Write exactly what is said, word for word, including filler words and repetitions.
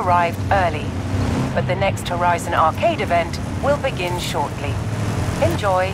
arrived early, but the next Horizon Arcade event will begin shortly. Enjoy!